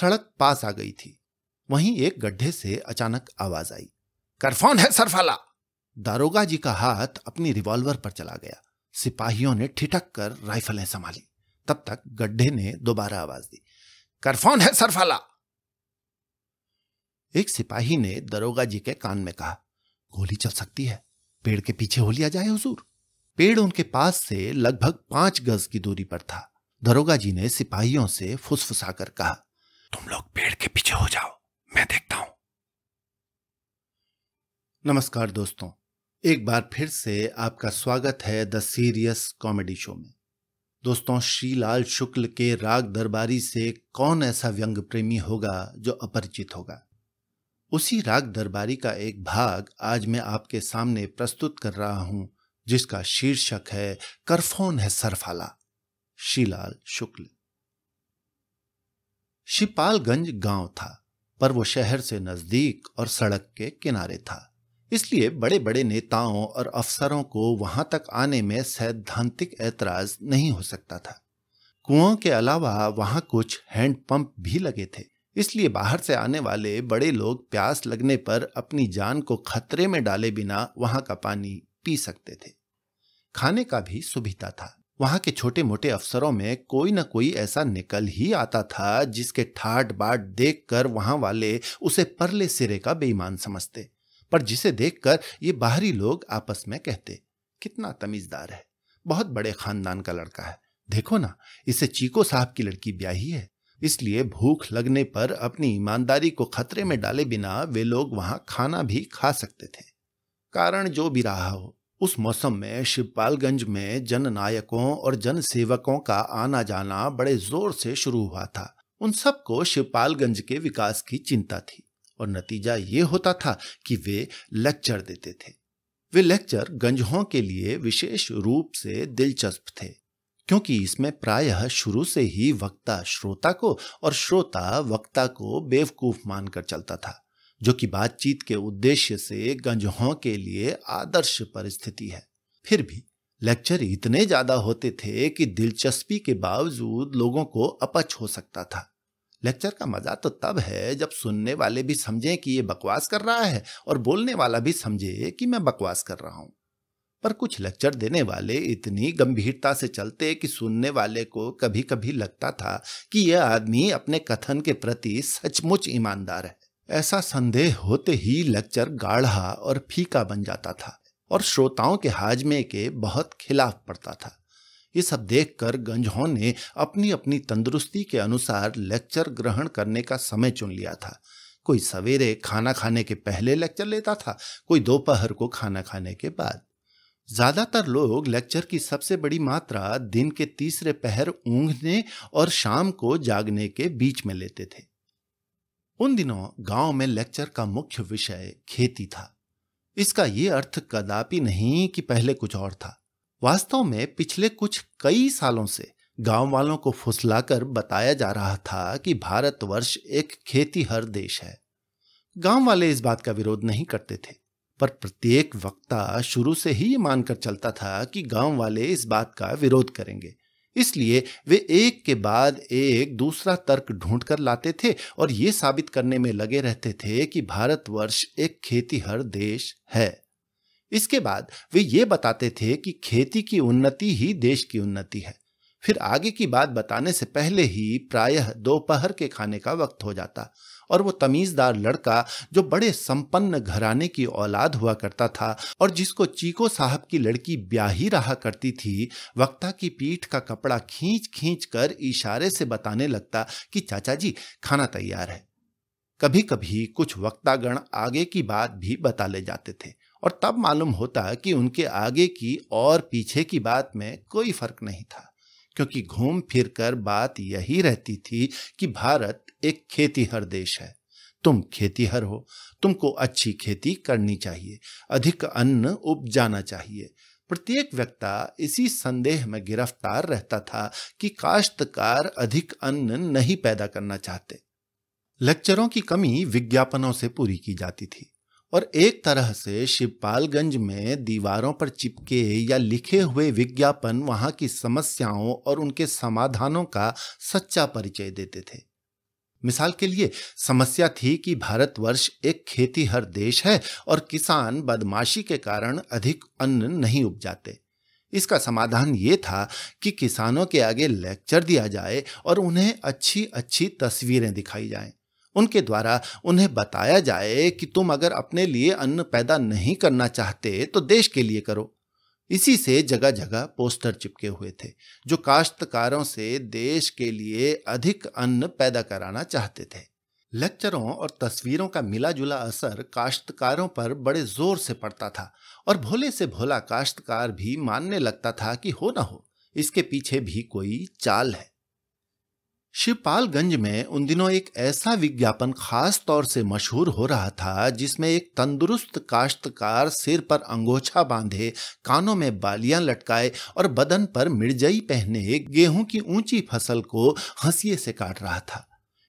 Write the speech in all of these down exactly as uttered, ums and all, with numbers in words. सड़क पास आ गई थी। वहीं एक गड्ढे से अचानक आवाज आई, करफोन है सरफाला। दारोगा जी का हाथ अपनी रिवॉल्वर पर चला गया। सिपाहियों ने ठिठक कर राइफलें संभाली। तब तक गड्ढे ने दोबारा आवाज दी, करफोन है सरफाला। एक सिपाही ने दरोगा जी के कान में कहा, गोली चल सकती है, पेड़ के पीछे हो लिया जाए हुजूर। पेड़ उनके पास से लगभग पांच गज की दूरी पर था। दरोगा जी ने सिपाहियों से फुसफुसाकर कहा, तुम लोग पेड़ के पीछे हो जाओ, मैं देखता हूं। नमस्कार दोस्तों, एक बार फिर से आपका स्वागत है द सीरियस कॉमेडी शो में। दोस्तों, श्रीलाल शुक्ल के राग दरबारी से कौन ऐसा व्यंग प्रेमी होगा जो अपरिचित होगा। उसी राग दरबारी का एक भाग आज मैं आपके सामने प्रस्तुत कर रहा हूं, जिसका शीर्षक है करफोन है सरफाला, श्रीलाल शुक्ल। शिवपाल गंज गांव था, पर वो शहर से नजदीक और सड़क के किनारे था, इसलिए बड़े बड़े नेताओं और अफसरों को वहां तक आने में सैद्धांतिक ऐतराज नहीं हो सकता था। कुओं के अलावा वहां कुछ हैंडपंप भी लगे थे, इसलिए बाहर से आने वाले बड़े लोग प्यास लगने पर अपनी जान को खतरे में डाले बिना वहां का पानी पी सकते थे। खाने का भी सुविधा था। वहां के छोटे मोटे अफसरों में कोई ना कोई ऐसा निकल ही आता था जिसके ठाट बाट देखकर वहां वाले उसे परले सिरे का बेईमान समझते, पर जिसे देखकर ये बाहरी लोग आपस में कहते, कितना तमीजदार है, बहुत बड़े खानदान का लड़का है, देखो ना इसे चीको साहब की लड़की ब्याही है। इसलिए भूख लगने पर अपनी ईमानदारी को खतरे में डाले बिना वे लोग वहां खाना भी खा सकते थे। कारण जो भी रहा हो, उस मौसम में शिवपालगंज में जननायकों और जनसेवकों का आना जाना बड़े जोर से शुरू हुआ था। उन सबको शिवपालगंज के विकास की चिंता थी और नतीजा ये होता था कि वे लेक्चर देते थे। वे लेक्चर गंजहों के लिए विशेष रूप से दिलचस्प थे, क्योंकि इसमें प्रायः शुरू से ही वक्ता श्रोता को और श्रोता वक्ता को बेवकूफ मानकर चलता था, जो कि बातचीत के उद्देश्य से गंजहों के लिए आदर्श परिस्थिति है। फिर भी लेक्चर इतने ज्यादा होते थे कि दिलचस्पी के बावजूद लोगों को अपच हो सकता था। लेक्चर का मजा तो तब है जब सुनने वाले भी समझें कि ये बकवास कर रहा है और बोलने वाला भी समझे कि मैं बकवास कर रहा हूं। पर कुछ लेक्चर देने वाले इतनी गंभीरता से चलते कि सुनने वाले को कभी कभी लगता था कि यह आदमी अपने कथन के प्रति सचमुच ईमानदार है। ऐसा संदेह होते ही लेक्चर गाढ़ा और फीका बन जाता था और श्रोताओं के हाजमे के बहुत खिलाफ पड़ता था। ये सब देखकर गंजहों ने अपनी अपनी तंदुरुस्ती के अनुसार लेक्चर ग्रहण करने का समय चुन लिया था। कोई सवेरे खाना खाने के पहले लेक्चर लेता था, कोई दोपहर को खाना खाने के बाद। ज्यादातर लोग लेक्चर की सबसे बड़ी मात्रा दिन के तीसरे पहर ऊँघने और शाम को जागने के बीच में लेते थे। उन दिनों गांव में लेक्चर का मुख्य विषय खेती था। इसका ये अर्थ कदापि नहीं कि पहले कुछ और था। वास्तव में पिछले कुछ कई सालों से गांव वालों को फुसलाकर बताया जा रहा था कि भारतवर्ष एक खेतीहर देश है। गांव वाले इस बात का विरोध नहीं करते थे, पर प्रत्येक वक्ता शुरू से ही ये मानकर चलता था कि गांव वाले इस बात का विरोध करेंगे। इसलिए वे एक के बाद एक दूसरा तर्क ढूंढकर लाते थे और ये साबित करने में लगे रहते थे कि भारतवर्ष एक खेतीहर देश है। इसके बाद वे ये बताते थे कि खेती की उन्नति ही देश की उन्नति है। फिर आगे की बात बताने से पहले ही प्रायः दोपहर के खाने का वक्त हो जाता और वो तमीजदार लड़का जो बड़े संपन्न घराने की औलाद हुआ करता था और जिसको चीको साहब की लड़की ब्याही रहा करती थी, वक्ता की पीठ का कपड़ा खींच खींच कर इशारे से बताने लगता कि चाचा जी खाना तैयार है। कभी कभी कुछ वक्तागण आगे की बात भी बता ले जाते थे और तब मालूम होता कि उनके आगे की और पीछे की बात में कोई फर्क नहीं था, क्योंकि घूम फिरकर बात यही रहती थी कि भारत एक खेतीहर देश है। तुम खेतीहर हो, तुमको अच्छी खेती करनी चाहिए, अधिक अन्न उपजाना चाहिए। प्रत्येक वक्ता इसी संदेह में गिरफ्तार रहता था कि काश्तकार अधिक अन्न नहीं पैदा करना चाहते। लेक्चरों की कमी विज्ञापनों से पूरी की जाती थी और एक तरह से शिवपालगंज में दीवारों पर चिपके या लिखे हुए विज्ञापन वहां की समस्याओं और उनके समाधानों का सच्चा परिचय देते थे। मिसाल के लिए समस्या थी कि भारतवर्ष एक खेतीहर देश है और किसान बदमाशी के कारण अधिक अन्न नहीं उपजाते। इसका समाधान ये था कि किसानों के आगे लेक्चर दिया जाए और उन्हें अच्छी अच्छी तस्वीरें दिखाई जाएं। उनके द्वारा उन्हें बताया जाए कि तुम अगर अपने लिए अन्न पैदा नहीं करना चाहते तो देश के लिए करो। इसी से जगह जगह पोस्टर चिपके हुए थे जो काश्तकारों से देश के लिए अधिक अन्न पैदा कराना चाहते थे। लेक्चरों और तस्वीरों का मिला जुला असर काश्तकारों पर बड़े जोर से पड़ता था और भोले से भोला काश्तकार भी मानने लगता था कि हो ना हो इसके पीछे भी कोई चाल है। शिवपाल गंज में उन दिनों एक ऐसा विज्ञापन खास तौर से मशहूर हो रहा था जिसमें एक तंदुरुस्त काश्तकार सिर पर अंगोछा बांधे, कानों में बालियां लटकाए और बदन पर मिर्जई पहने गेहूं की ऊंची फसल को हंसिए से काट रहा था।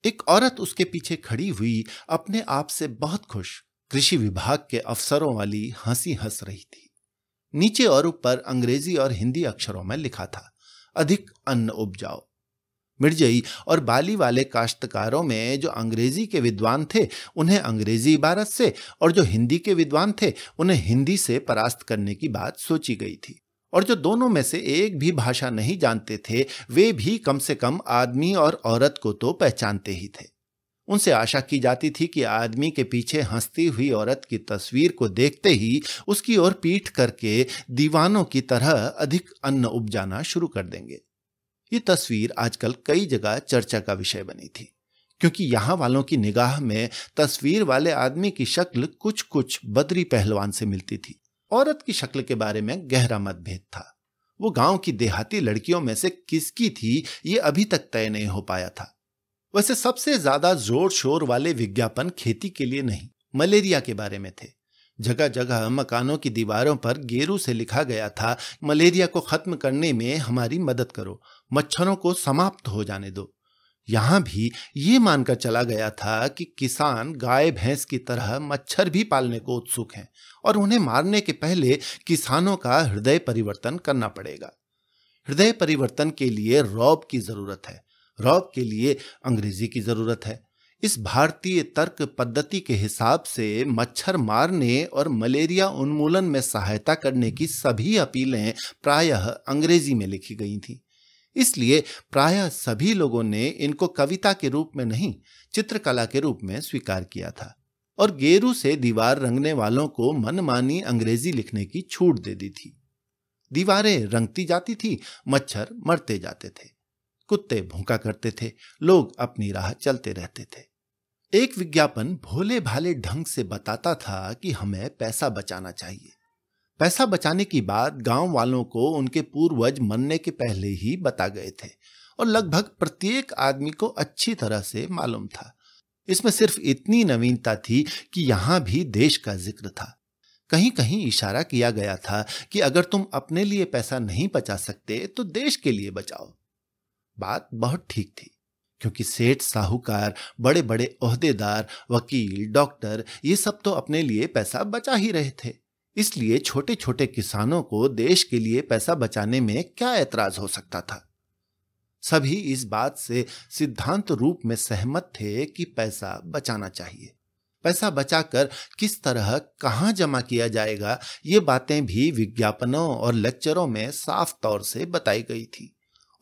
एक औरत उसके पीछे खड़ी हुई अपने आप से बहुत खुश कृषि विभाग के अफसरों वाली हंसी हंस रही थी। नीचे और ऊपर अंग्रेजी और हिंदी अक्षरों में लिखा था, अधिक अन्न उपजाओ। मिर्जई और बाली वाले काश्तकारों में जो अंग्रेजी के विद्वान थे उन्हें अंग्रेजी इबारत से और जो हिंदी के विद्वान थे उन्हें हिंदी से परास्त करने की बात सोची गई थी और जो दोनों में से एक भी भाषा नहीं जानते थे वे भी कम से कम आदमी और औरत को तो पहचानते ही थे। उनसे आशा की जाती थी कि आदमी के पीछे हंसती हुई औरत की तस्वीर को देखते ही उसकी ओर पीठ करके दीवानों की तरह अधिक अन्न उपजाना शुरू कर देंगे। ये तस्वीर आजकल कई जगह चर्चा का विषय बनी थी क्योंकि यहाँ वालों की निगाह में तस्वीर वाले आदमी की शक्ल कुछ कुछ बदरी पहलवान से मिलती थी। औरत की शक्ल के बारे में गहरा मतभेद था। वो गांव की देहाती लड़कियों में से किसकी थी ये अभी तक तय नहीं हो पाया था। वैसे सबसे ज्यादा जोर शोर वाले विज्ञापन खेती के लिए नहीं, मलेरिया के बारे में थे। जगह जगह मकानों की दीवारों पर गेरू से लिखा गया था, मलेरिया को खत्म करने में हमारी मदद करो, मच्छरों को समाप्त हो जाने दो। यहां भी ये मानकर चला गया था कि किसान गाय भैंस की तरह मच्छर भी पालने को उत्सुक हैं और उन्हें मारने के पहले किसानों का हृदय परिवर्तन करना पड़ेगा। हृदय परिवर्तन के लिए रौब की जरूरत है, रौब के लिए अंग्रेजी की जरूरत है। इस भारतीय तर्क पद्धति के हिसाब से मच्छर मारने और मलेरिया उन्मूलन में सहायता करने की सभी अपीलें प्रायः अंग्रेजी में लिखी गई थी। इसलिए प्रायः सभी लोगों ने इनको कविता के रूप में नहीं, चित्रकला के रूप में स्वीकार किया था और गेरू से दीवार रंगने वालों को मनमानी अंग्रेजी लिखने की छूट दे दी थी। दीवारें रंगती जाती थी, मच्छर मरते जाते थे, कुत्ते भूंका करते थे, लोग अपनी राह चलते रहते थे। एक विज्ञापन भोले भाले ढंग से बताता था कि हमें पैसा बचाना चाहिए। पैसा बचाने की बात गांव वालों को उनके पूर्वज मरने के पहले ही बता गए थे और लगभग प्रत्येक आदमी को अच्छी तरह से मालूम था। इसमें सिर्फ इतनी नवीनता थी कि यहां भी देश का जिक्र था। कहीं कहीं इशारा किया गया था कि अगर तुम अपने लिए पैसा नहीं बचा सकते तो देश के लिए बचाओ। बात बहुत ठीक थी क्योंकि सेठ साहूकार, बड़े बड़े ओहदेदार, वकील, डॉक्टर ये सब तो अपने लिए पैसा बचा ही रहे थे। इसलिए छोटे छोटे किसानों को देश के लिए पैसा बचाने में क्या ऐतराज हो सकता था। सभी इस बात से सिद्धांत रूप में सहमत थे कि पैसा बचाना चाहिए। पैसा बचाकर किस तरह कहां जमा किया जाएगा ये बातें भी विज्ञापनों और लेक्चरों में साफ तौर से बताई गई थी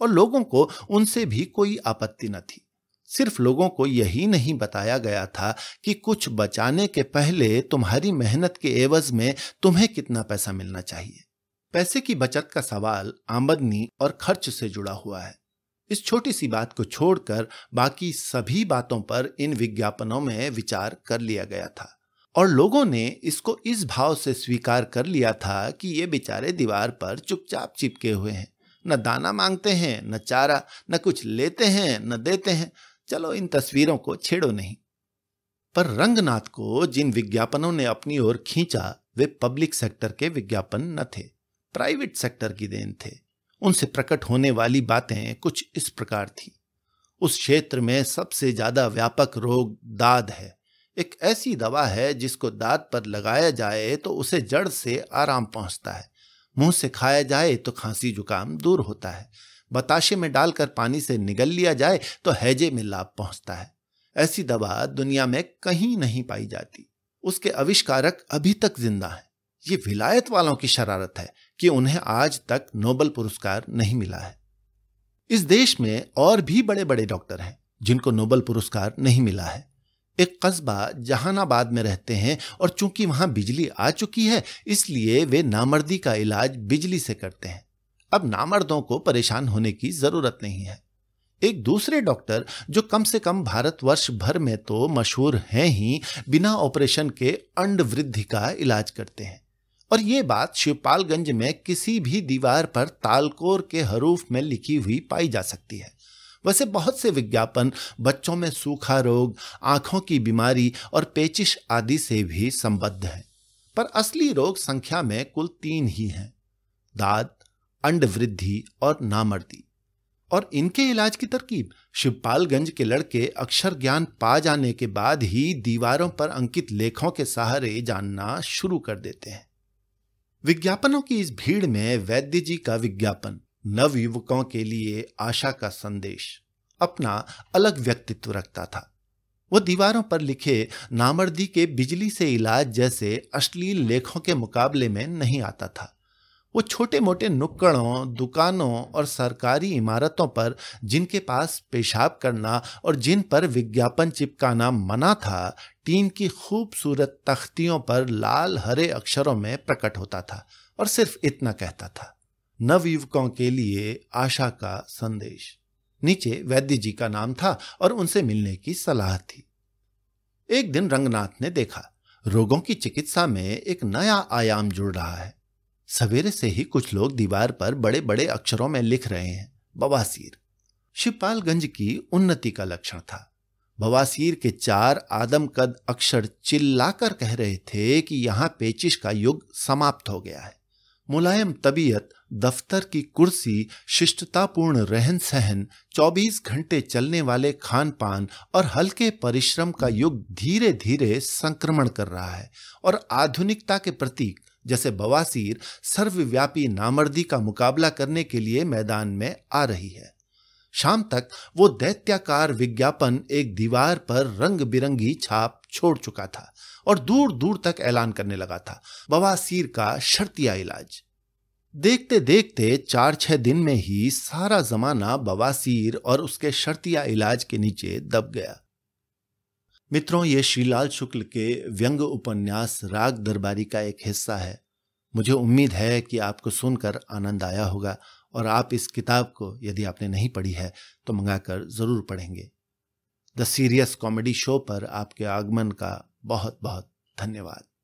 और लोगों को उनसे भी कोई आपत्ति न थी। सिर्फ लोगों को यही नहीं बताया गया था कि कुछ बचाने के पहले तुम्हारी मेहनत के एवज में तुम्हें कितना पैसा मिलना चाहिए। पैसे की बचत का सवाल आमदनी और खर्च से जुड़ा हुआ है। इस छोटी सी बात को छोड़कर बाकी सभी बातों पर इन विज्ञापनों में विचार कर लिया गया था और लोगों ने इसको इस भाव से स्वीकार कर लिया था कि ये बेचारे दीवार पर चुपचाप चिपके हुए हैं, न दाना मांगते हैं, न चारा, न कुछ लेते हैं, न देते हैं, चलो इन तस्वीरों को छेड़ो नहीं। पर रंगनाथ को जिन विज्ञापनों ने अपनी ओर खींचा वे पब्लिक सेक्टर के विज्ञापन न थे, प्राइवेट सेक्टर की देन थे। उनसे प्रकट होने वाली बातें कुछ इस प्रकार थी। उस क्षेत्र में सबसे ज्यादा व्यापक रोग दाद है। एक ऐसी दवा है जिसको दाद पर लगाया जाए तो उसे जड़ से आराम पहुंचता है, मुंह से खाया जाए तो खांसी जुकाम दूर होता है, बताशे में डालकर पानी से निगल लिया जाए तो हैजे में लाभ पहुंचता है। ऐसी दवा दुनिया में कहीं नहीं पाई जाती। उसके आविष्कारक अभी तक जिंदा हैं। ये विलायत वालों की शरारत है कि उन्हें आज तक नोबेल पुरस्कार नहीं मिला है। इस देश में और भी बड़े बड़े डॉक्टर हैं जिनको नोबेल पुरस्कार नहीं मिला है। एक कस्बा जहानाबाद में रहते हैं और चूंकि वहां बिजली आ चुकी है इसलिए वे नामर्दी का इलाज बिजली से करते हैं। अब नामर्दों को परेशान होने की जरूरत नहीं है। एक दूसरे डॉक्टर जो कम से कम भारतवर्ष भर में तो मशहूर हैं ही, बिना ऑपरेशन के अंड वृद्धि का इलाज करते हैं। और ये बात शिवपाल गंज में किसी भी दीवार पर तालकोर के हरूफ में लिखी हुई पाई जा सकती है। वैसे बहुत से विज्ञापन बच्चों में सूखा रोग, आंखों की बीमारी और पेचिश आदि से भी संबद्ध हैं, पर असली रोग संख्या में कुल तीन ही हैं: दाद, अंड वृद्धि और नामर्दी। और इनके इलाज की तरकीब शिवपालगंज के लड़के अक्षर ज्ञान पा जाने के बाद ही दीवारों पर अंकित लेखों के सहारे जानना शुरू कर देते हैं। विज्ञापनों की इस भीड़ में वैद्यजी का विज्ञापन, नवयुवकों के लिए आशा का संदेश, अपना अलग व्यक्तित्व रखता था। वो दीवारों पर लिखे नामर्दी के बिजली से इलाज जैसे अश्लील लेखों के मुकाबले में नहीं आता था। वो छोटे मोटे नुक्कड़ों, दुकानों और सरकारी इमारतों पर जिनके पास पेशाब करना और जिन पर विज्ञापन चिपकाना मना था, टीन की खूबसूरत तख्तियों पर लाल हरे अक्षरों में प्रकट होता था और सिर्फ इतना कहता था: नवयुवकों के लिए आशा का संदेश। नीचे वैद्य जी का नाम था और उनसे मिलने की सलाह थी। एक दिन रंगनाथ ने देखा रोगों की चिकित्सा में एक नया आयाम जुड़ रहा है। सवेरे से ही कुछ लोग दीवार पर बड़े बड़े अक्षरों में लिख रहे हैं: बवासीर। शिवपालगंज की उन्नति का लक्षण था। बवासीर के चार आदमकद अक्षर चिल्लाकर कह रहे थे कि यहाँ पेचिश का युग समाप्त हो गया है। मुलायम तबीयत, दफ्तर की कुर्सी, शिष्टतापूर्ण रहन सहन, चौबीस घंटे चलने वाले खान पान और हल्के परिश्रम का युग धीरे धीरे संक्रमण कर रहा है और आधुनिकता के प्रतीक जैसे बवासीर सर्वव्यापी नामर्दी का मुकाबला करने के लिए मैदान में आ रही है। शाम तक वो दैत्याकार विज्ञापन एक दीवार पर रंग बिरंगी छाप छोड़ चुका था और दूर दूर तक ऐलान करने लगा था: बवासीर का शर्तिया इलाज। देखते देखते चार छह दिन में ही सारा जमाना बवासीर और उसके शर्तिया इलाज के नीचे दब गया। मित्रों, ये श्रीलाल शुक्ल के व्यंग उपन्यास राग दरबारी का एक हिस्सा है। मुझे उम्मीद है कि आपको सुनकर आनंद आया होगा और आप इस किताब को, यदि आपने नहीं पढ़ी है, तो मंगाकर जरूर पढ़ेंगे। द सीरियस कॉमेडी शो पर आपके आगमन का बहुत बहुत धन्यवाद।